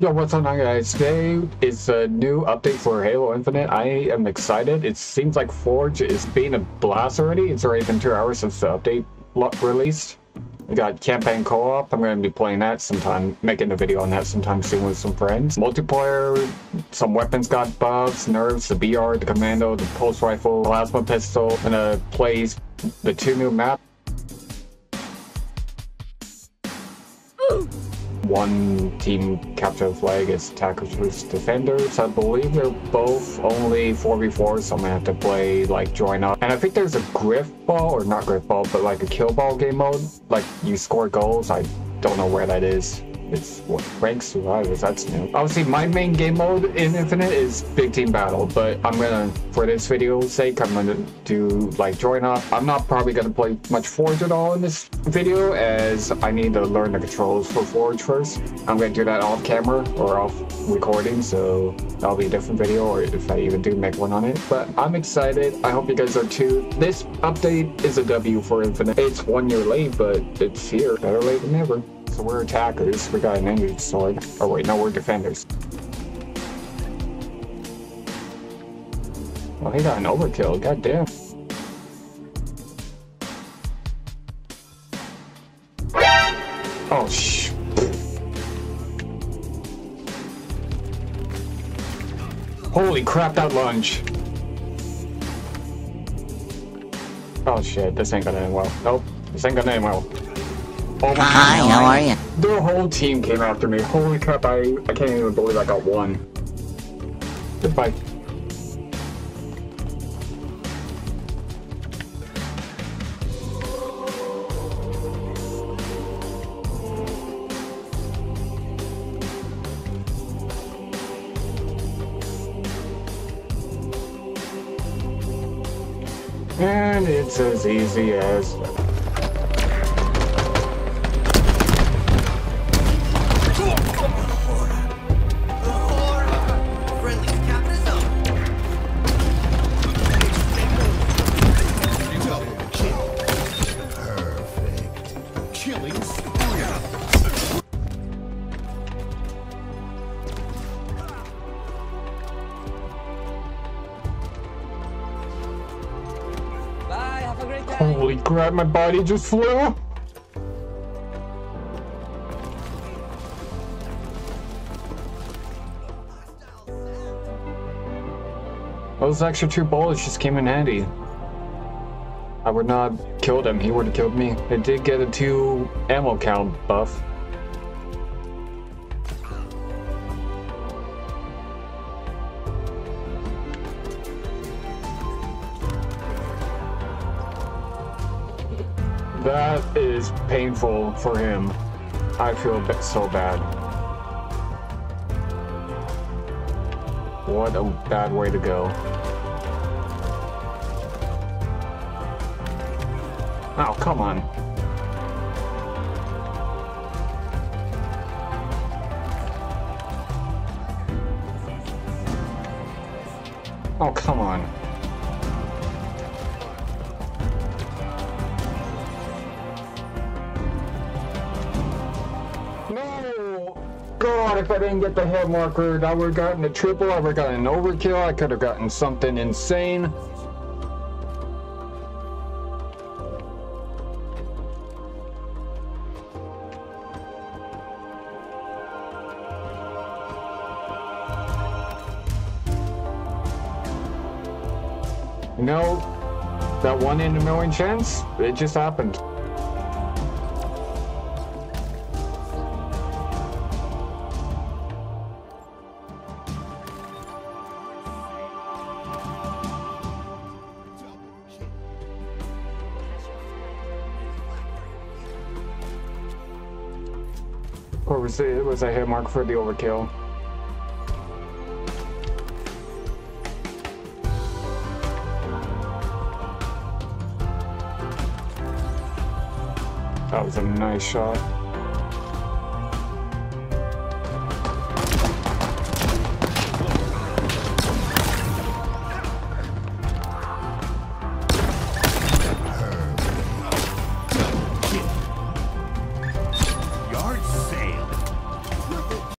Yo, what's going on, guys? Today is a new update for Halo Infinite. I am excited. It seems like Forge is being a blast already. It's already been 2 hours since the update released. We got campaign co-op. I'm going to be playing that sometime, making a video on that sometime soon with some friends. Multiplayer, some weapons got buffs, nerfs, the BR, the commando, the pulse rifle, plasma pistol, and plays the 2 new maps. One team capture flag is attackers versus defenders. I believe they're both only 4v4, so I'm gonna have to play like join up. And I think there's a griff ball, or not griff ball, but like a kill ball game mode. Like you score goals. I don't know where that is. It's what, rank survivors, that's new. Obviously my main game mode in Infinite is big team battle, but I'm gonna, for this video's sake, I'm gonna do like join up. I'm not probably gonna play much Forge at all in this video, as I need to learn the controls for Forge first. I'm gonna do that off camera or off recording, so that'll be a different video, or if I even do make one on it. But I'm excited, I hope you guys are too. This update is a W for Infinite. It's 1 year late, but it's here, better late than never. So we're attackers, we got an injured sword. Oh wait, no, we're defenders. Oh, he got an overkill, goddamn. Oh, shh. Holy crap, that lunge. Oh shit, this ain't gonna end well. Nope, this ain't gonna end well. Oh, hi, God. How are you? The whole team came after me. Holy crap, I can't even believe I got one. Goodbye. And it's as easy as... Holy crap, my body just flew! Those extra 2 bullets just came in handy. I would not have killed him, he would have killed me. I did get a 2 ammo count buff. That is painful for him. I feel so bad. What a bad way to go. Oh, come on. Oh, come on. God, if I didn't get the head marker, I would have gotten a triple, I would have gotten an overkill, I could have gotten something insane. You know, that 1 in a million chance, it just happened. Or was a hit mark for the overkill? That was a nice shot.